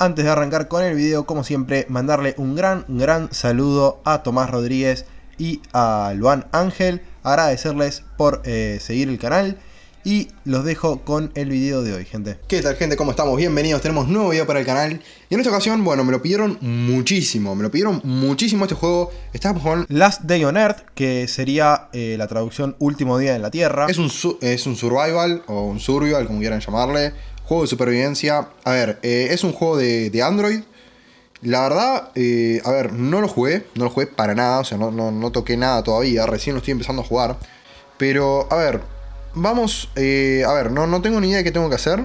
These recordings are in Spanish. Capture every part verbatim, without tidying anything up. Antes de arrancar con el video, como siempre, mandarle un gran, gran saludo a Tomás Rodríguez y a Luan Ángel. Agradecerles por eh, seguir el canal. Y los dejo con el video de hoy, gente. ¿Qué tal, gente? ¿Cómo estamos? Bienvenidos, tenemos nuevo video para el canal. Y en esta ocasión, bueno, me lo pidieron muchísimo. Me lo pidieron muchísimo este juego. Estamos con Last Day on Earth, que sería eh, la traducción Último Día en la Tierra. Es un, es un survival, o un survival, como quieran llamarle. Juego de supervivencia. A ver, eh, es un juego de, de Android. La verdad, eh, a ver, no lo jugué. No lo jugué para nada, o sea, no, no, no toqué nada todavía. Recién lo estoy empezando a jugar. Pero, a ver... Vamos, eh, a ver, no, no tengo ni idea de qué tengo que hacer.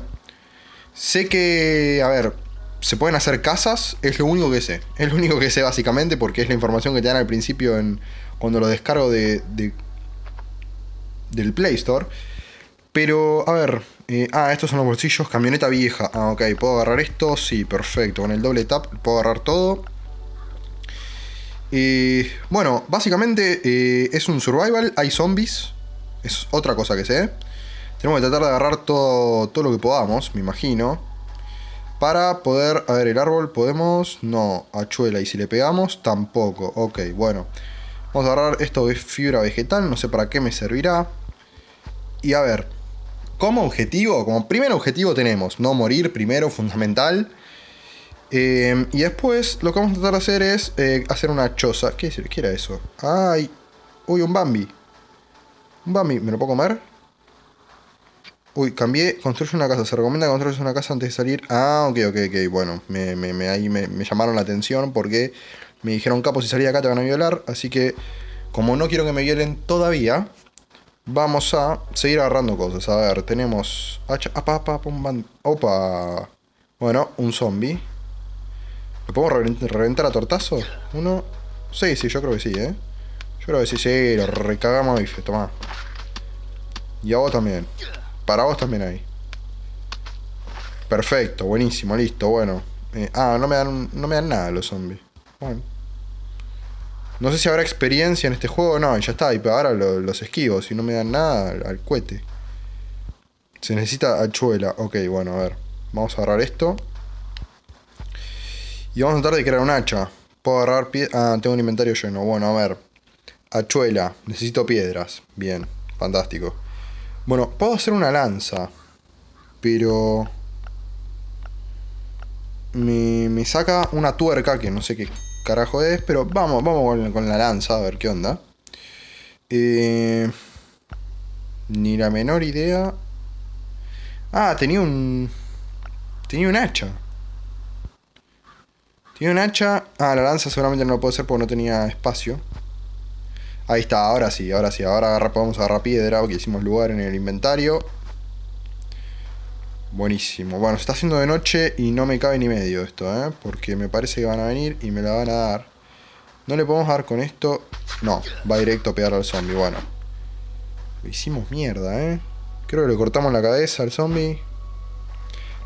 Sé que, a ver, se pueden hacer casas, es lo único que sé. Es lo único que sé básicamente porque es la información que te dan al principio en, cuando lo descargo de, de, del Play Store. Pero, a ver, eh, ah, estos son los bolsillos, camioneta vieja. Ah, ok, ¿puedo agarrar esto? Sí, perfecto, con el doble tap puedo agarrar todo. Eh, bueno, básicamente eh, es un survival, hay zombies. Es otra cosa que sé. Tenemos que tratar de agarrar todo, todo lo que podamos, me imagino. Para poder... A ver, el árbol podemos... No, hachuela. Y si le pegamos, tampoco. Ok, bueno. Vamos a agarrar esto que es fibra vegetal. No sé para qué me servirá. Y a ver. Como objetivo, como primer objetivo tenemos no morir primero, fundamental. Eh, y después lo que vamos a tratar de hacer es eh, hacer una choza. ¿Qué, ¿Qué era eso? Ay. Uy, un Bambi. Bambi, ¿me lo puedo comer? Uy, cambié. Construye una casa. Se recomienda que construyas una casa antes de salir. Ah, ok, ok, ok. Bueno, me, me, me, ahí me, me llamaron la atención porque me dijeron, capo, si salí de acá te van a violar. Así que, como no quiero que me violen todavía, vamos a seguir agarrando cosas. A ver, tenemos... Hacha. Apa, apa, pum, opa. Bueno, un zombie. ¿Lo podemos reventar a tortazo? Uno. Sí, sí, yo creo que sí, eh. Yo creo que sí, sí, lo recagamos a bife, tomá. Y a vos también. Para vos también ahí. Perfecto, buenísimo, listo, bueno. Eh, ah, no me dan, no me dan nada los zombies. Bueno. No sé si habrá experiencia en este juego. No, ya está, y ahora lo, los esquivo. Si no me dan nada, al, al cohete. Se necesita hachuela. Ok, bueno, a ver. Vamos a agarrar esto. Y vamos a tratar de crear un hacha. Puedo agarrar pie... Ah, tengo un inventario lleno. Bueno, a ver. Hachuela, necesito piedras. Bien, fantástico. Bueno, puedo hacer una lanza. Pero... Me, me saca una tuerca, que no sé qué carajo es. Pero vamos, vamos con, con la lanza, a ver qué onda. Eh, ni la menor idea. Ah, tenía un... Tenía un hacha. Tenía un hacha... Ah, la lanza seguramente no lo puedo hacer porque no tenía espacio. Ahí está, ahora sí, ahora sí, ahora agarra, podemos agarrar piedra porque hicimos lugar en el inventario. Buenísimo, bueno, se está haciendo de noche y no me cabe ni medio esto, ¿eh? Porque me parece que van a venir y me la van a dar. No le podemos dar con esto, no, va directo a pegar al zombie, bueno. Lo hicimos mierda, ¿eh? Creo que le cortamos la cabeza al zombie.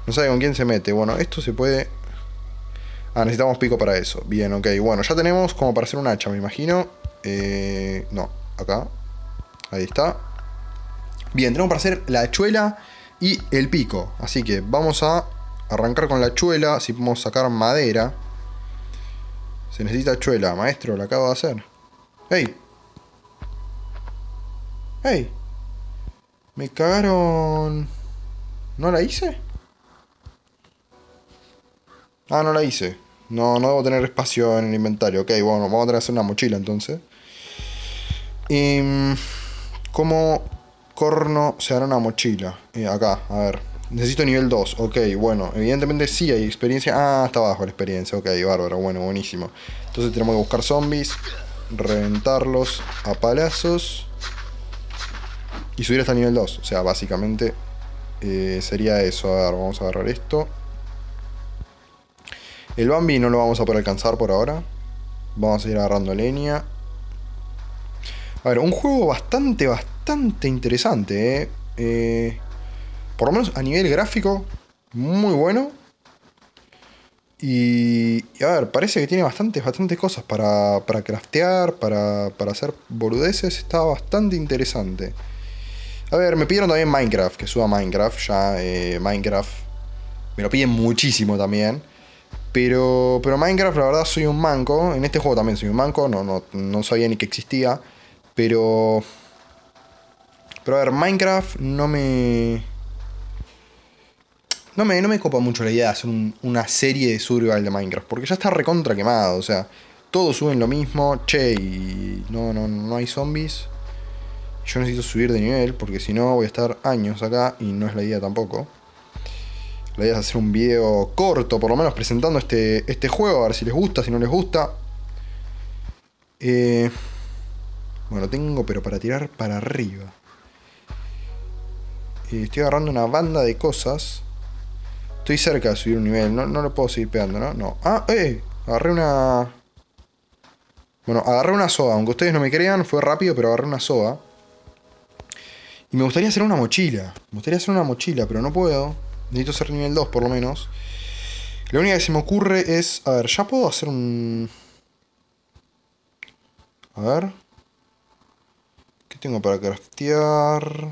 No sabe con quién se mete, bueno, esto se puede... Ah, necesitamos pico para eso, bien, ok, bueno, ya tenemos como para hacer un hacha, me imagino. Eh, no, acá. Ahí está. Bien, tenemos para hacer la hachuela y el pico. Así que vamos a arrancar con la hachuela. Si podemos sacar madera. Se necesita hachuela, maestro, la acabo de hacer. ¡Ey! ¡Ey! Me cagaron. ¿No la hice? Ah, no la hice. No, no debo tener espacio en el inventario. Ok, bueno, vamos a tener que hacer una mochila entonces. Eh, ¿Cómo corno se hará una mochila? Eh, acá, a ver. Necesito nivel dos. Ok, bueno. Evidentemente sí hay experiencia. Ah, está abajo la experiencia. Ok, bárbaro. Bueno, buenísimo. Entonces tenemos que buscar zombies. Reventarlos a palazos. Y subir hasta nivel dos. O sea, básicamente eh, sería eso. A ver, vamos a agarrar esto. El Bambi no lo vamos a poder alcanzar por ahora. Vamos a ir agarrando leña. A ver, un juego bastante, bastante interesante, ¿eh? Eh, por lo menos a nivel gráfico, muy bueno. Y, y a ver, parece que tiene bastantes, bastantes cosas para, para craftear, para, para hacer boludeces. Está bastante interesante. A ver, me pidieron también Minecraft, que suba Minecraft. Ya, eh, Minecraft. Me lo piden muchísimo también. Pero, pero Minecraft, la verdad, soy un manco. En este juego también soy un manco. No, no, no sabía ni que existía. Pero... Pero a ver, Minecraft no me... No me, no me copa mucho la idea de hacer un, una serie de survival de Minecraft. Porque ya está recontra quemado. O sea, todos suben lo mismo. Che, y no, no, no hay zombies. Yo necesito subir de nivel. Porque si no voy a estar años acá. Y no es la idea tampoco. La idea es hacer un video corto, por lo menos presentando este, este juego, a ver si les gusta, si no les gusta. Eh, bueno, tengo, pero para tirar para arriba. Eh, estoy agarrando una banda de cosas. Estoy cerca de subir un nivel, no, no lo puedo seguir pegando, ¿no? No. Ah, eh, agarré una... Bueno, agarré una soga, aunque ustedes no me crean, fue rápido, pero agarré una soga. Y me gustaría hacer una mochila, me gustaría hacer una mochila, pero no puedo. Necesito ser nivel dos por lo menos. La única que se me ocurre es... A ver, ya puedo hacer un... A ver... ¿Qué tengo para craftear?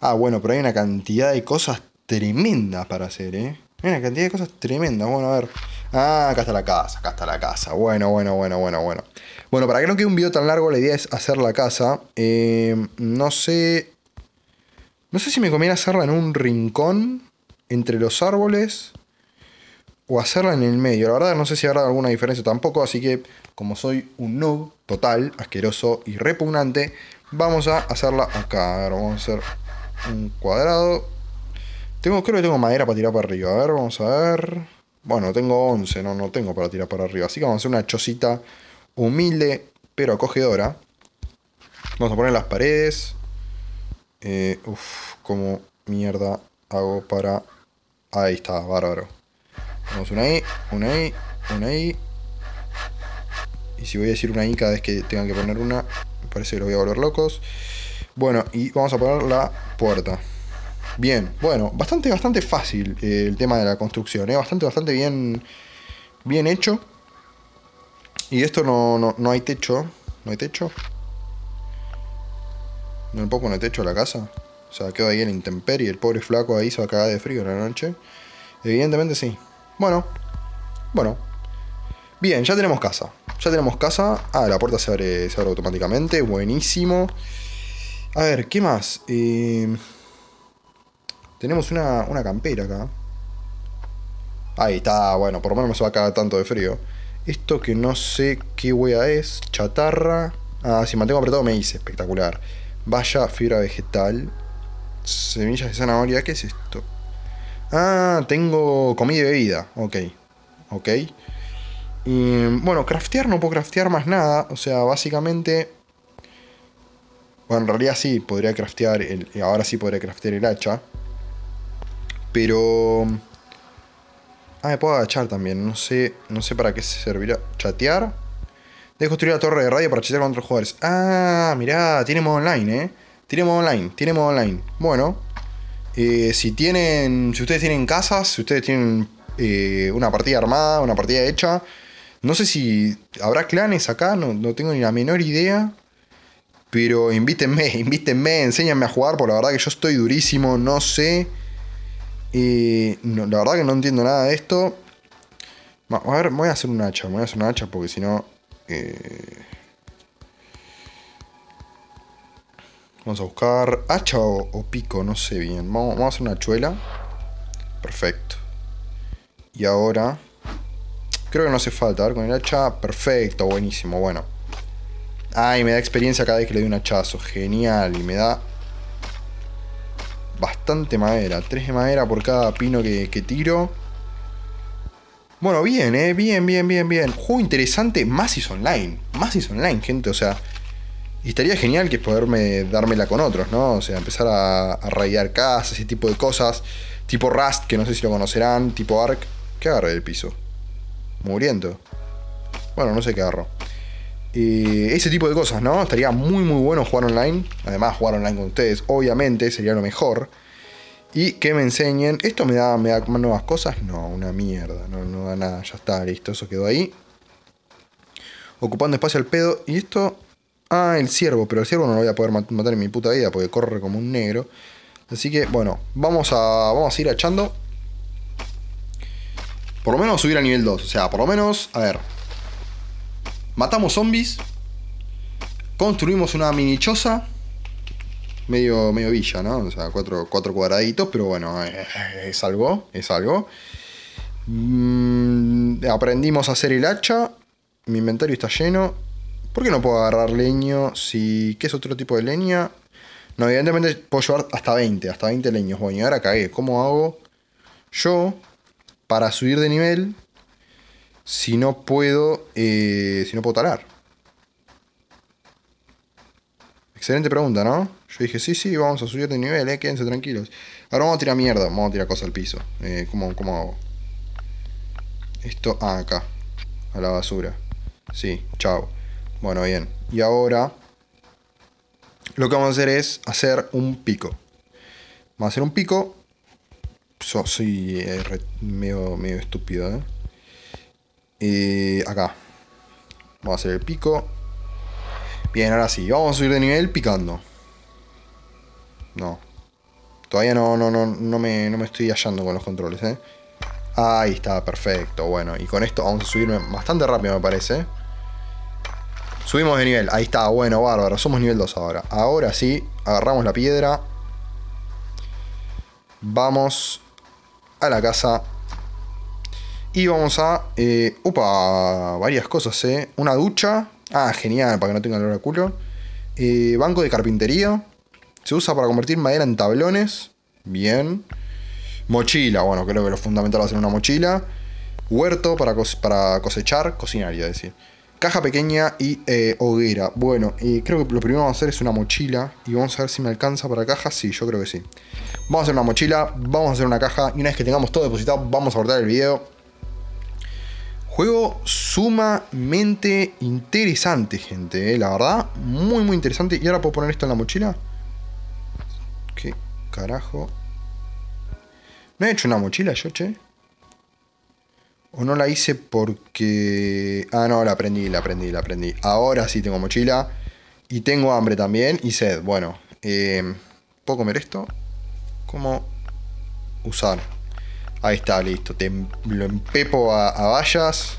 Ah, bueno, pero hay una cantidad de cosas tremendas para hacer, ¿eh? Hay una cantidad de cosas tremendas. Bueno, a ver... Ah, acá está la casa, acá está la casa. Bueno, bueno, bueno, bueno, bueno. Bueno, para que no quede un video tan largo, la idea es hacer la casa. Eh, no sé... No sé si me conviene hacerla en un rincón, entre los árboles, o hacerla en el medio. La verdad no sé si habrá alguna diferencia tampoco, así que como soy un noob total, asqueroso y repugnante, vamos a hacerla acá. A ver, vamos a hacer un cuadrado. Tengo, creo que tengo madera para tirar para arriba. A ver, vamos a ver. Bueno, tengo once, no, no tengo para tirar para arriba. Así que vamos a hacer una chocita humilde, pero acogedora. Vamos a poner las paredes. Eh, uf, como mierda hago para... Ahí está, bárbaro. Vamos, una ahí, una ahí, una ahí. Y si voy a decir una ahí cada vez que tengan que poner una, me parece que los voy a volver locos. Bueno, y vamos a poner la puerta. Bien, bueno, bastante, bastante fácil eh, el tema de la construcción, eh, bastante, bastante bien, bien hecho. Y esto no, no, no hay techo, no hay techo. No le puedo poner techo a la casa. O sea, quedo ahí en la intemperie. El pobre flaco ahí se va a cagar de frío en la noche. Evidentemente sí. Bueno. Bueno. Bien, ya tenemos casa. Ya tenemos casa. Ah, la puerta se abre, se abre automáticamente. Buenísimo. A ver, ¿qué más? Eh... Tenemos una, una campera acá. Ahí está. Bueno, por lo menos no se va a cagar tanto de frío. Esto que no sé qué wea es. Chatarra. Ah, si mantengo apretado me hice. Espectacular. Vaya fibra vegetal. Semillas de zanahoria. ¿Qué es esto? Ah, tengo comida y bebida. Ok. Ok. Y, bueno, craftear no puedo craftear más nada. O sea, básicamente... Bueno, en realidad sí, podría craftear el... Ahora sí podría craftear el hacha. Pero... Ah, me puedo agachar también. No sé, no sé para qué servirá. Chatear. Debe construir la torre de radio para chatear con otros jugadores. Ah, mirá, tiene modo online, eh. Tiene modo online, tiene modo online. Bueno, eh, si tienen, si ustedes tienen casas, si ustedes tienen eh, una partida armada, una partida hecha. No sé si habrá clanes acá, no, no tengo ni la menor idea. Pero invítenme, invítenme, enséñenme a jugar, porque la verdad que yo estoy durísimo, no sé. Eh, no, la verdad que no entiendo nada de esto. A ver, voy a hacer un hacha, voy a hacer un hacha porque si no... Vamos a buscar hacha o, o pico, no sé bien. Vamos, vamos a hacer una hachuela. Perfecto. Y ahora... Creo que no hace falta. A ver, con el hacha... Perfecto, buenísimo, bueno. Ay, me da experiencia cada vez que le doy un hachazo. Genial, y me da... Bastante madera. Tres de madera por cada pino que, que tiro. Bueno, bien, eh, bien, bien, bien, bien. Juego interesante, más si es online. Más si es online, gente, o sea. Y estaría genial que poderme dármela con otros, ¿no? O sea, empezar a, a raidear casas, ese tipo de cosas. Tipo Rust, que no sé si lo conocerán. Tipo ARK. ¿Qué agarré del piso? Mugriento. Bueno, no sé qué agarro. Eh, ese tipo de cosas, ¿no? Estaría muy, muy bueno jugar online. Además, jugar online con ustedes, obviamente, sería lo mejor. Y que me enseñen. ¿Esto me da, me da nuevas cosas? No, una mierda. No, no da nada. Ya está, listo. Eso quedó ahí. Ocupando espacio al pedo. Y esto... Ah, el ciervo. Pero el ciervo no lo voy a poder matar en mi puta vida. Porque corre como un negro. Así que, bueno. Vamos a, vamos a ir echando. Por lo menos subir a nivel dos. O sea, por lo menos, a ver. Matamos zombies. Construimos una mini choza. Medio, medio villa, ¿no? O sea, cuatro, cuatro cuadraditos, pero bueno, eh, es algo, es algo. Mm, aprendimos a hacer el hacha. Mi inventario está lleno. ¿Por qué no puedo agarrar leño? Si, ¿qué es otro tipo de leña? No, evidentemente puedo llevar hasta veinte, hasta veinte leños. Bueno, y ahora cagué. ¿Cómo hago yo para subir de nivel si no puedo, eh, si no puedo talar? Excelente pregunta, ¿no? Yo dije, sí, sí, vamos a subir de nivel, eh, quédense tranquilos. Ahora vamos a tirar mierda, vamos a tirar cosas al piso. Eh, ¿cómo, ¿Cómo hago? Esto, ah, acá. A la basura. Sí, chao. Bueno, bien. Y ahora lo que vamos a hacer es hacer un pico. Vamos a hacer un pico. So, soy eh, re, medio, medio estúpido, ¿eh? Eh, acá. Vamos a hacer el pico. Bien, ahora sí. Vamos a subir de nivel picando. No. Todavía no, no, no, no, me, no me estoy hallando con los controles, ¿eh? Ahí está, perfecto. Bueno, y con esto vamos a subirme bastante rápido, me parece. Subimos de nivel. Ahí está, bueno, bárbaro. Somos nivel dos ahora. Ahora sí, agarramos la piedra. Vamos a la casa. Y vamos a... Eh, upa, varias cosas, ¿eh? Una ducha. Ah, genial, para que no tenga olor a culo. Eh, banco de carpintería. Se usa para convertir madera en tablones. Bien. Mochila, bueno, creo que lo fundamental va a ser una mochila. Huerto para, cose para cosechar, cocinar, iba a decir. Caja pequeña y eh, hoguera. Bueno, eh, creo que lo primero que vamos a hacer es una mochila. Y vamos a ver si me alcanza para caja. Sí, yo creo que sí. Vamos a hacer una mochila, vamos a hacer una caja. Y una vez que tengamos todo depositado, vamos a cortar el video. Juego sumamente interesante, gente. Eh, la verdad, muy, muy interesante. Y ahora puedo poner esto en la mochila. ¿Qué carajo? ¿No he hecho una mochila yo, che? ¿O no la hice porque...? Ah, no, la aprendí, la aprendí, la aprendí. Ahora sí tengo mochila. Y tengo hambre también y sed. Bueno, eh, ¿puedo comer esto? ¿Cómo usar? Ahí está, listo. Te lo empepo a, a vallas.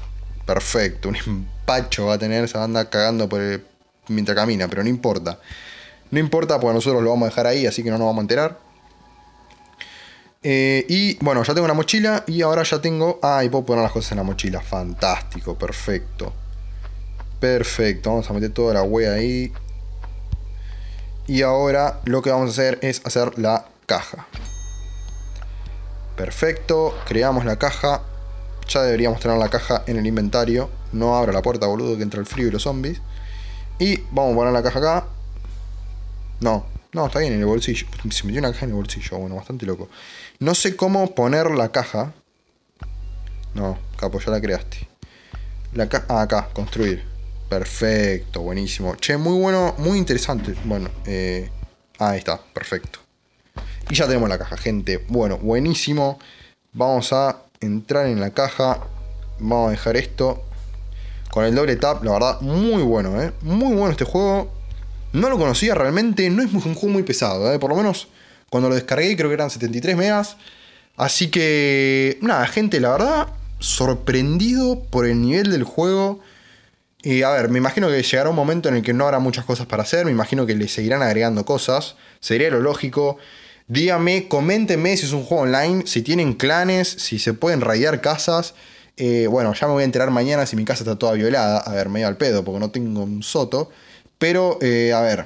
Perfecto, un empacho va a tener esa banda cagando por el... mientras camina. Pero no importa. No importa porque nosotros lo vamos a dejar ahí, así que no nos vamos a enterar. Eh, y bueno, ya tengo la mochila. Y ahora ya tengo... Ah, y puedo poner las cosas en la mochila. Fantástico, perfecto. Perfecto, vamos a meter toda la wea ahí. Y ahora lo que vamos a hacer es hacer la caja. Perfecto, creamos la caja. Ya deberíamos tener la caja en el inventario. No abra la puerta, boludo, que entra el frío y los zombies. Y vamos a poner la caja acá. No, no, está bien, en el bolsillo. Se metió una caja en el bolsillo, bueno, bastante loco. No sé cómo poner la caja. No, capo, ya la creaste. La caja, ah, acá, construir. Perfecto, buenísimo. Che, muy bueno, muy interesante. Bueno, eh, ahí está, perfecto. Y ya tenemos la caja, gente. Bueno, buenísimo. Vamos a entrar en la caja. Vamos a dejar esto. Con el doble tap, la verdad, muy bueno, eh. Muy bueno este juego. No lo conocía realmente, no es un juego muy pesado, ¿eh? Por lo menos cuando lo descargué creo que eran setenta y tres megas. Así que, nada, gente, la verdad, sorprendido por el nivel del juego. Y a ver, me imagino que llegará un momento en el que no habrá muchas cosas para hacer. Me imagino que le seguirán agregando cosas, sería lo lógico. Díganme, coméntenme si es un juego online, si tienen clanes, si se pueden raidear casas. Eh, bueno, ya me voy a enterar mañana si mi casa está toda violada. A ver, medio al pedo porque no tengo un soto. Pero, eh, a ver,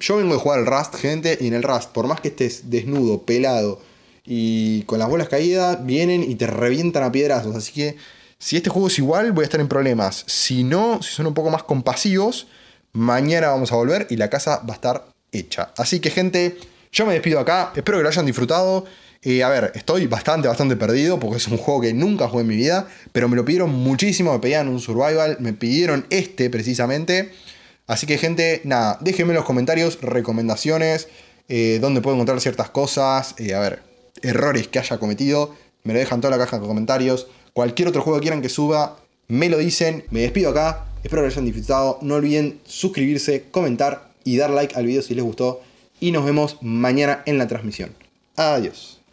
yo vengo de jugar al Rust, gente, y en el Rust, por más que estés desnudo, pelado y con las bolas caídas, vienen y te revientan a piedrazos. Así que, si este juego es igual, voy a estar en problemas. Si no, si son un poco más compasivos, mañana vamos a volver y la casa va a estar hecha. Así que, gente, yo me despido acá. Espero que lo hayan disfrutado. Eh, a ver, estoy bastante, bastante perdido porque es un juego que nunca jugué en mi vida, pero me lo pidieron muchísimo, me pedían un survival, me pidieron este precisamente. Así que, gente, nada, déjenme en los comentarios recomendaciones, eh, dónde puedo encontrar ciertas cosas, eh, a ver, errores que haya cometido, me lo dejan toda la caja de comentarios, cualquier otro juego que quieran que suba, me lo dicen, me despido acá, espero que lo hayan disfrutado, no olviden suscribirse, comentar y dar like al video si les gustó, y nos vemos mañana en la transmisión. Adiós.